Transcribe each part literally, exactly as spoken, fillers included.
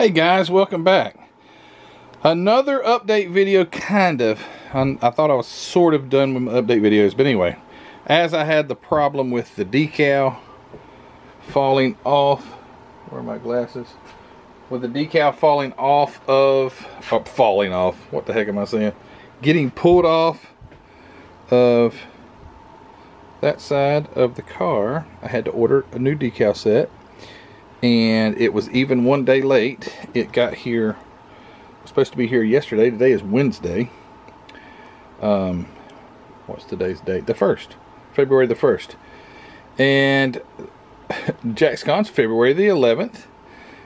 Hey guys, welcome back. Another update video, kind of. I, I thought I was sort of done with my update videos, but anyway, as I had the problem with the decal falling off, where are my glasses? With the decal falling off of, oh, falling off, what the heck am I saying? Getting pulled off of that side of the car, I had to order a new decal set. And it was even one day late. It got here, it was supposed to be here yesterday. Today is Wednesday. Um, what's today's date? The first, February the first. And Jaxcon's February the eleventh.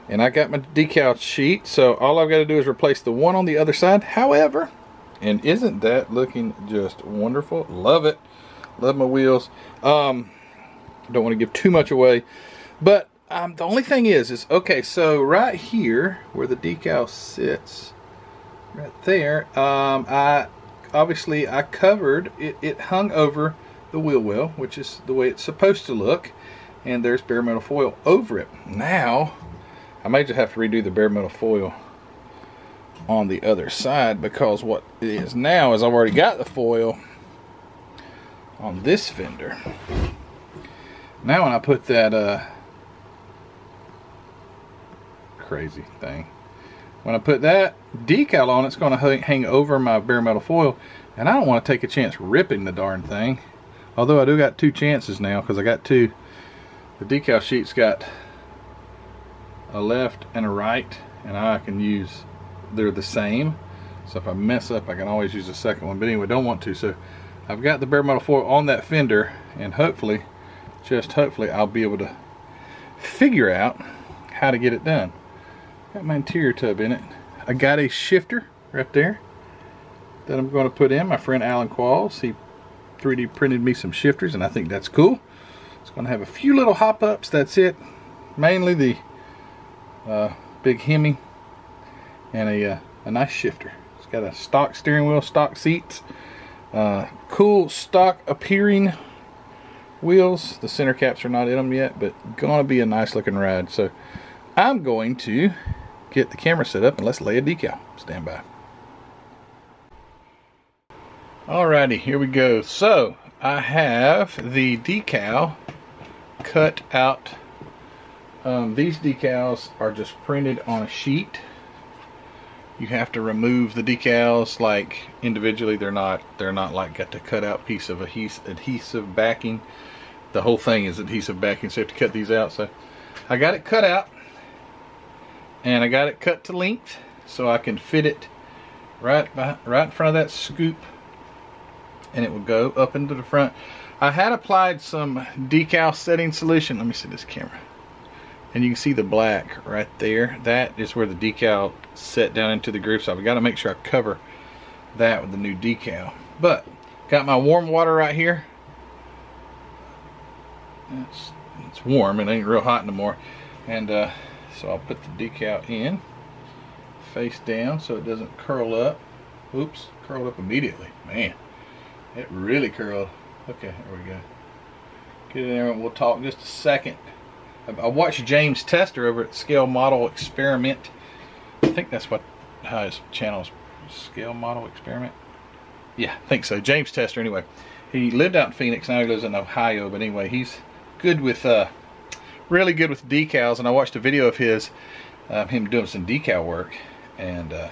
And I got my decal sheet. So all I've got to do is replace the one on the other side. However, and isn't that looking just wonderful? Love it. Love my wheels. Um, don't want to give too much away, but Um, the only thing is, is okay, so right here where the decal sits, right there, um, I obviously I covered, it, it hung over the wheel well, which is the way it's supposed to look, and there's bare metal foil over it. Now, I may just have to redo the bare metal foil on the other side, because what it is now is I've already got the foil on this fender. Now when I put that, uh, crazy thing, when I put that decal on, it's going to hang over my bare metal foil, and I don't want to take a chance ripping the darn thing, although I do got two chances now, because I got two. The decal sheet's got a left and a right, and I can use, they're the same, so if I mess up I can always use the second one, but anyway, don't want to. So I've got the bare metal foil on that fender, and hopefully, just hopefully, I'll be able to figure out how to get it done. Got my interior tub in it. I got a shifter right there that I'm going to put in. My friend Alan Qualls, he three D printed me some shifters, and I think that's cool. It's going to have a few little hop-ups, that's it. Mainly the uh, big Hemi and a, uh, a nice shifter. It's got a stock steering wheel, stock seats, uh, cool stock appearing wheels. The center caps are not in them yet, but going to be a nice looking ride. So I'm going to get the camera set up and let's lay a decal. Stand by. Alrighty, here we go. So I have the decal cut out. Um, these decals are just printed on a sheet. You have to remove the decals like individually. They're not they're not like got to cut out piece of adhesive backing. The whole thing is adhesive backing, so you have to cut these out. So I got it cut out. And I got it cut to length so I can fit it right by, right in front of that scoop, and it will go up into the front. I had applied some decal setting solution. Let me see this camera. And you can see the black right there. That is where the decal set down into the groove. So I've got to make sure I cover that with the new decal. But got my warm water right here. It's, it's warm. It ain't real hot no more. And uh, so I'll put the decal in face down so it doesn't curl up. Oops, curled up immediately. Man, it really curled. Okay, there we go. Get in there and we'll talk just a second. I watched James Tester over at Scale Model Experiment. I think that's what how his channel's Scale Model Experiment. Yeah, I think so. James Tester, anyway. He lived out in Phoenix, now he lives in Ohio, but anyway, he's good with uh really good with decals, and I watched a video of his, um, him doing some decal work, and uh,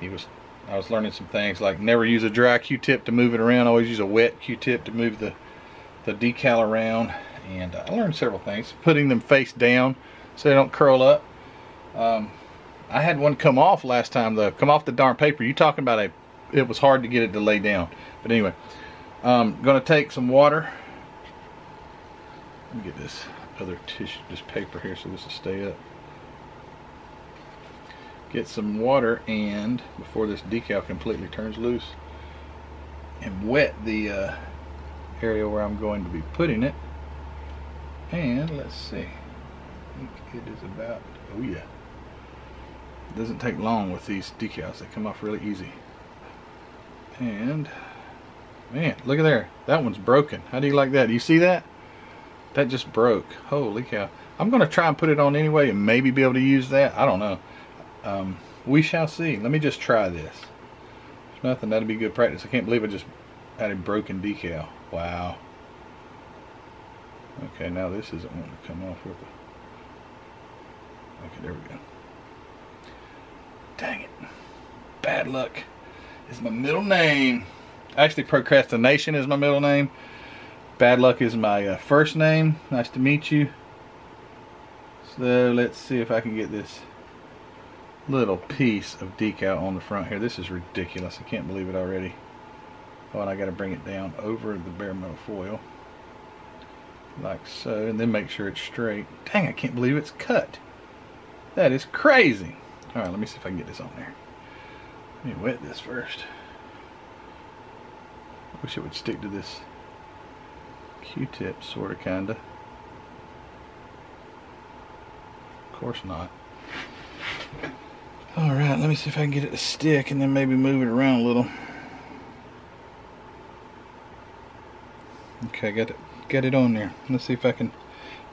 he was, I was learning some things like never use a dry Q-tip to move it around, always use a wet Q-tip to move the, the decal around, and uh, I learned several things, putting them face down so they don't curl up. Um, I had one come off last time though, come off the darn paper. You're talking about a, it was hard to get it to lay down, but anyway, I'm going to take some water. Let me get this other tissue, this paper here, so this will stay up. Get some water, and before this decal completely turns loose, and wet the uh, area where I'm going to be putting it. And let's see, I think it is about, oh yeah. It doesn't take long with these decals, they come off really easy. And man, look at there, that one's broken. How do you like that? Do you see that? That just broke. Holy cow. I'm going to try and put it on anyway and maybe be able to use that. I don't know. Um, we shall see. Let me just try this. There's nothing. That'll be good practice. I can't believe I just had a broken decal. Wow. Okay, now this isn't wanting to come off with it. Okay, there we go. Dang it. Bad luck is my middle name. Actually, procrastination is my middle name. Bad luck is my uh, first name. Nice to meet you. So let's see if I can get this little piece of decal on the front here. This is ridiculous. I can't believe it already. Oh, and I got to bring it down over the bare metal foil. Like so, and then make sure it's straight. Dang, I can't believe it's cut. That is crazy. All right, let me see if I can get this on there. Let me wet this first. Wish it would stick to this Q-tip, sort of, kinda. Of course not. All right, let me see if I can get it to stick and then maybe move it around a little. Okay, got it. Got it on there. Let's see if I can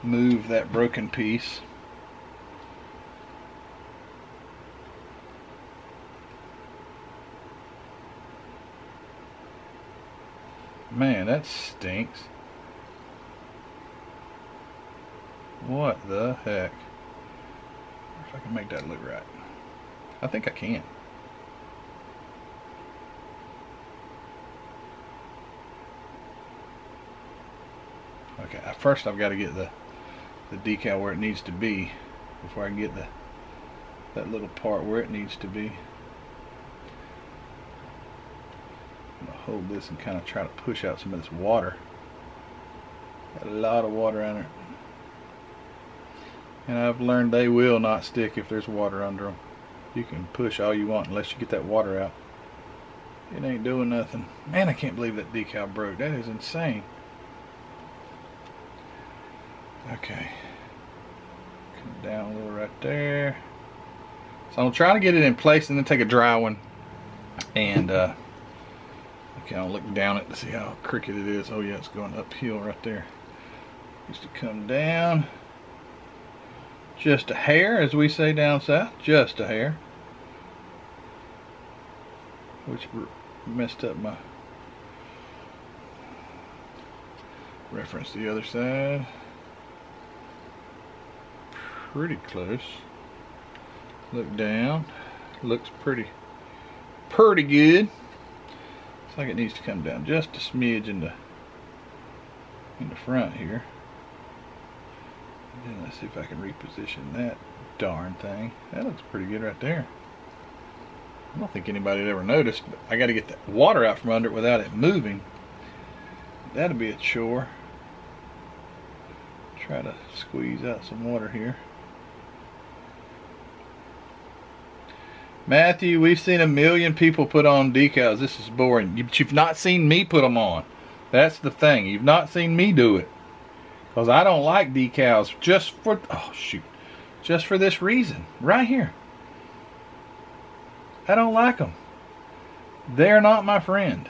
move that broken piece. Man, that stinks. What the heck? If I can make that look right. I think I can. Okay, first I've got to get the, the decal where it needs to be before I can get the that little part where it needs to be. I'm going to hold this and kind of try to push out some of this water. Got a lot of water in it. And I've learned they will not stick if there's water under them. You can push all you want unless you get that water out. It ain't doing nothing. Man, I can't believe that decal broke. That is insane. Okay, come down a little right there. So I'm trying to get it in place and then take a dry one. And uh, okay, I'll look down it to see how crooked it is. Oh yeah, it's going uphill right there. Just to come down, just a hair, as we say down south, just a hair. Which messed up my reference to the other side. Pretty close. Look down. Looks pretty pretty good. Looks like it needs to come down just a smidge in the in the front here. And then let's see if I can reposition that darn thing. That looks pretty good right there. I don't think anybody'd ever noticed, but I gotta get the water out from under it without it moving. That'll be a chore. Try to squeeze out some water here. Matthew, we've seen a million people put on decals. This is boring. You, but you've not seen me put them on. That's the thing. You've not seen me do it. Because I don't like decals just for... Oh, shoot. Just for this reason. Right here. I don't like them. They're not my friend.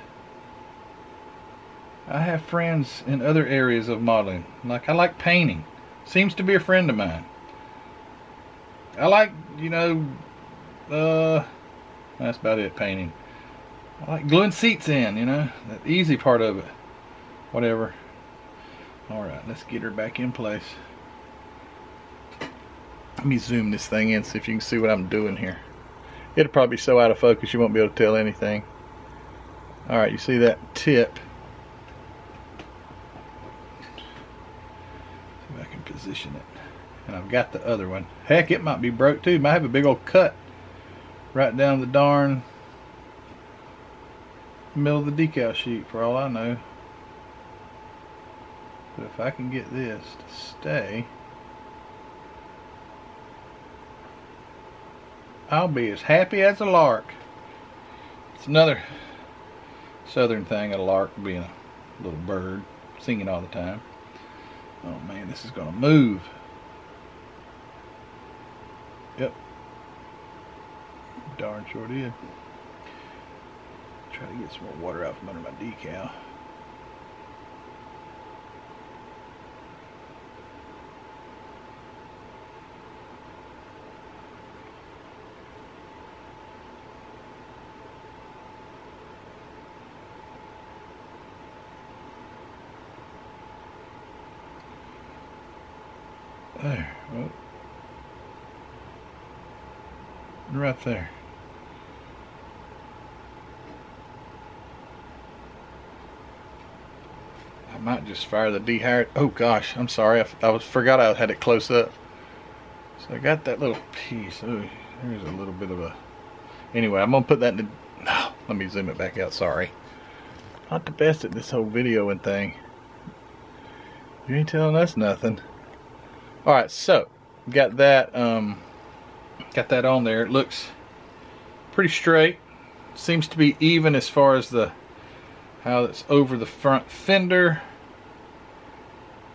I have friends in other areas of modeling. Like, I like painting. Seems to be a friend of mine. I like, you know... Uh, that's about it, painting. I like gluing seats in, you know, that easy part of it. Whatever. Alright, let's get her back in place. Let me zoom this thing in, see if you can see what I'm doing here. It'll probably be so out of focus you won't be able to tell anything. Alright, you see that tip. See if I can position it. And I've got the other one. Heck, it might be broke too. Might have a big old cut right down the darn middle of the decal sheet, for all I know. But if I can get this to stay, I'll be as happy as a lark. It's another southern thing, a lark being a little bird singing all the time. Oh man, this is gonna move. Yep. Darn sure did. Try to get some more water out from under my decal. there, oh. Right there. I might just fire the dehydrator. Oh gosh, I'm sorry. I, I was, forgot I had it close up. So I got that little piece. Ooh, there's a little bit of a. Anyway, I'm gonna put that in. The... Oh, let me zoom it back out. Sorry. Not the best at this whole video and thing. You ain't telling us nothing. All right, so got that. Um, got that on there. It looks pretty straight. Seems to be even as far as the how it's over the front fender.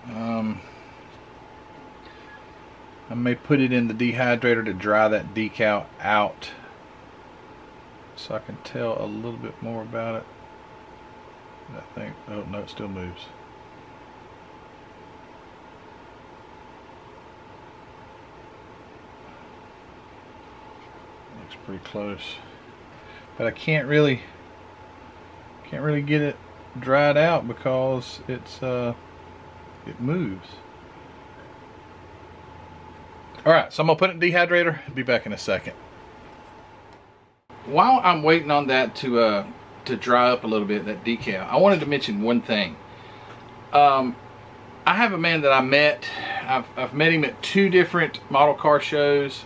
Um, I may put it in the dehydrator to dry that decal out so I can tell a little bit more about it. I think, oh no, it still moves. Looks pretty close. But I can't really can't really get it dried out because it's uh it moves. Alright, so I'm going to put it in the dehydrator. I'll be back in a second. While I'm waiting on that to uh, to dry up a little bit, that decal, I wanted to mention one thing. Um, I have a man that I met. I've, I've met him at two different model car shows.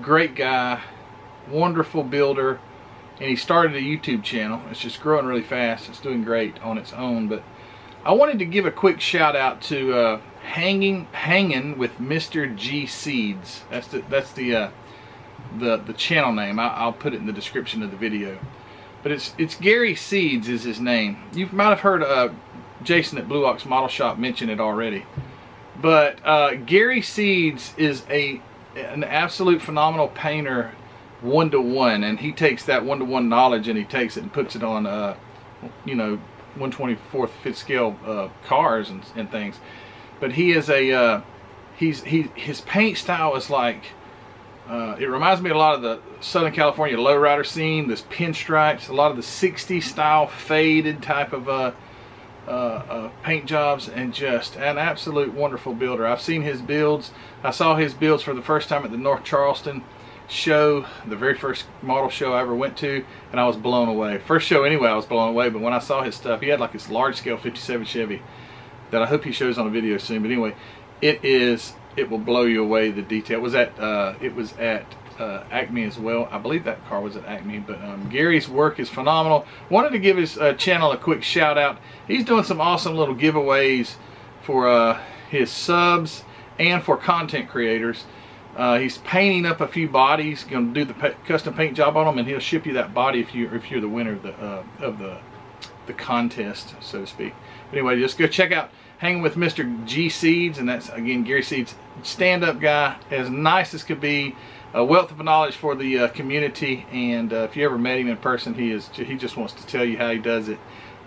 Great guy. Wonderful builder. And he started a YouTube channel. It's just growing really fast. It's doing great on its own. But I wanted to give a quick shout out to... Uh, Hanging, hanging with Mister G Seeds. That's the that's the uh, the the channel name. I, I'll put it in the description of the video. But it's it's Gary Seeds is his name. You might have heard uh, Jason at Blue Ox Model Shop mention it already. But uh, Gary Seeds is a an absolute phenomenal painter, one to one, and he takes that one to one knowledge and he takes it and puts it on uh, you know, one twenty-fourth fifth scale uh, cars and and things. But he is a, uh, he's, he, his paint style is like, uh, it reminds me a lot of the Southern California lowrider scene, this pinstripes, a lot of the sixties style faded type of uh, uh, uh, paint jobs, and just an absolute wonderful builder. I've seen his builds. I saw his builds for the first time at the North Charleston show, the very first model show I ever went to, and I was blown away. First show anyway, I was blown away, but when I saw his stuff, he had like this large scale fifty-seven Chevy that I hope he shows on a video soon, but anyway, it is, it will blow you away, the detail. It was at, uh, it was at uh, Acme as well. I believe that car was at Acme, but um, Gary's work is phenomenal. Wanted to give his uh, channel a quick shout out. He's doing some awesome little giveaways for uh, his subs and for content creators. Uh, he's painting up a few bodies, going to do the custom paint job on them, and he'll ship you that body if, you, if you're the winner of the, uh, of the, the contest, so to speak. Anyway, just go check out Hanging with Mister G Seeds, and that's again Gary Seeds, stand-up guy, as nice as could be, a wealth of knowledge for the uh, community. And uh, if you ever met him in person, he is—he just wants to tell you how he does it.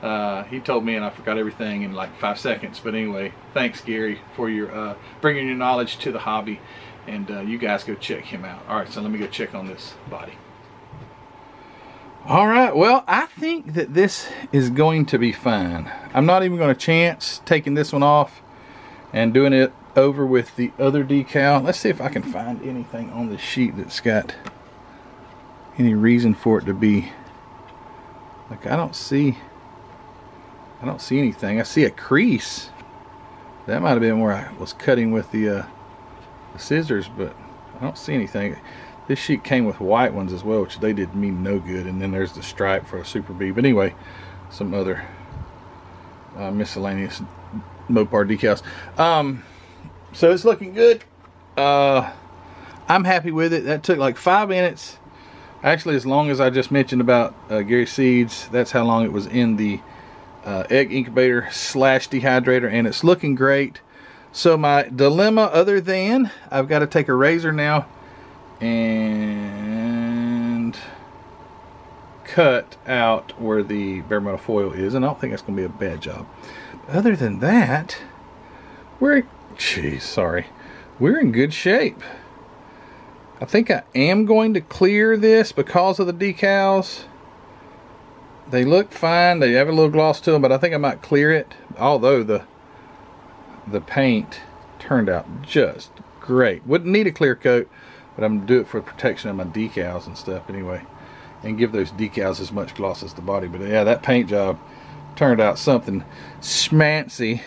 Uh, he told me, and I forgot everything in like five seconds. But anyway, thanks Gary for your uh, bringing your knowledge to the hobby, and uh, you guys go check him out. All right, so let me go check on this body. Alright, well, I think that this is going to be fine. I'm not even going to chance taking this one off and doing it over with the other decal. Let's see if I can find anything on the sheet that's got any reason for it to be. Like, I don't see, I don't see anything. I see a crease. That might have been where I was cutting with the, uh, the scissors, but I don't see anything. This sheet came with white ones as well, which they did me no good. And then there's the stripe for a Super B. But anyway, some other uh, miscellaneous Mopar decals. Um, so it's looking good. Uh, I'm happy with it. That took like five minutes. Actually, as long as I just mentioned about uh, Gary Seeds, that's how long it was in the uh, egg incubator slash dehydrator. And it's looking great. So my dilemma, other than I've got to take a razor now and cut out where the bare metal foil is, and I don't think that's going to be a bad job. Other than that, we're, geez, sorry, we're in good shape. I think I am going to clear this because of the decals. They look fine. They have a little gloss to them, but I think I might clear it. Although the the paint turned out just great. Wouldn't need a clear coat, but I'm gonna do it for protection of my decals and stuff anyway, and give those decals as much gloss as the body. But yeah, that paint job turned out something schmancy.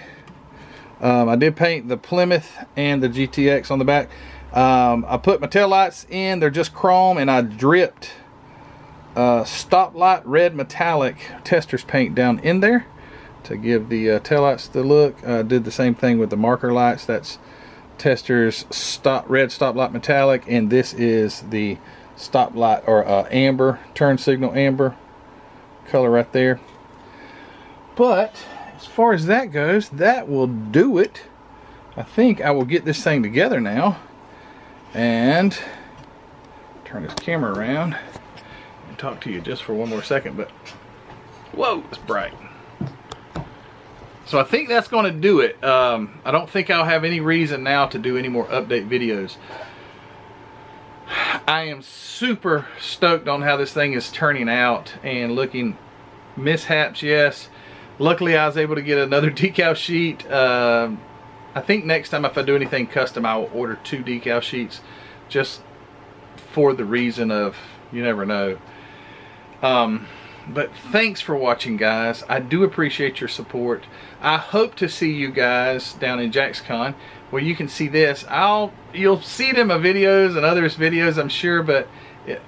Um, I did paint the Plymouth and the G T X on the back. Um, I put my taillights in, they're just chrome, and I dripped uh, stoplight red metallic Tester's paint down in there to give the uh, taillights the look. I uh, did the same thing with the marker lights. That's Tester's stop red stoplight metallic, and this is the stoplight or uh, amber, turn signal amber color right there. But as far as that goes, that will do it. I think I will get this thing together now and turn this camera around and talk to you just for one more second. But whoa, it's bright. So I think that's going to do it. um, I don't think I'll have any reason now to do any more update videos. I am super stoked on how this thing is turning out and looking. Mishaps, yes. Luckily I was able to get another decal sheet. uh, I think next time if I do anything custom I will order two decal sheets, just for the reason of you never know. Um, but thanks for watching, guys. I do appreciate your support. I hope to see you guys down in Jaxcon where you can see this. I'll you'll see it in my videos and others' videos, I'm sure, but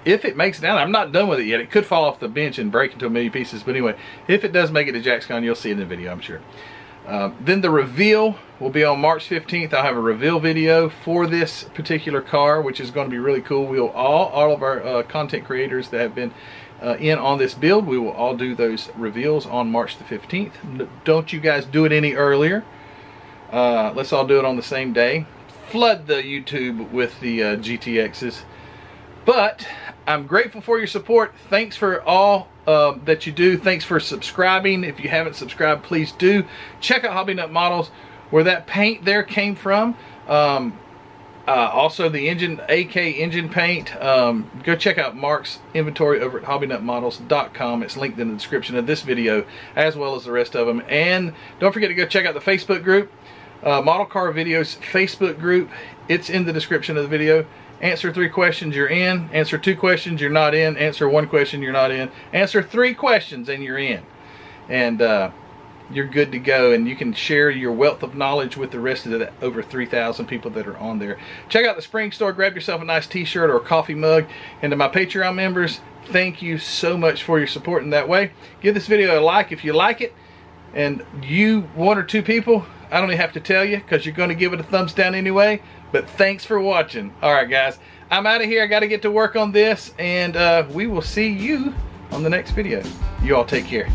if it makes it down, I'm not done with it yet. It could fall off the bench and break into a million pieces, but anyway, if it does make it to Jaxcon, you'll see it in the video, I'm sure. Uh, then the reveal will be on March fifteenth. I'll have a reveal video for this particular car, which is going to be really cool. We'll all, all of our uh, content creators that have been uh, in on this build, we will all do those reveals on March the fifteenth. Don't you guys do it any earlier. Uh, let's all do it on the same day. Flood the YouTube with the uh, G T Xs. But I'm grateful for your support. Thanks for all uh, that you do. Thanks for subscribing. If you haven't subscribed, please do. Check out Hobby Nut Models, where that paint there came from. Um, uh, also the engine, A K engine paint. Um, go check out Mark's inventory over at hobby nut models dot com. It's linked in the description of this video, as well as the rest of them. And don't forget to go check out the Facebook group, uh, Model Car Videos Facebook group. It's in the description of the video. Answer three questions, you're in. Answer two questions, you're not in. Answer one question, you're not in. Answer three questions, and you're in. And uh, you're good to go, and you can share your wealth of knowledge with the rest of the over three thousand people that are on there. Check out the Spring Store. Grab yourself a nice t-shirt or a coffee mug. And to my Patreon members, thank you so much for your support in that way. Give this video a like if you like it. And you, one or two people, I don't even have to tell you because you're going to give it a thumbs down anyway. But thanks for watching. All right, guys, I'm out of here. I got to get to work on this, and uh, we will see you on the next video. You all take care.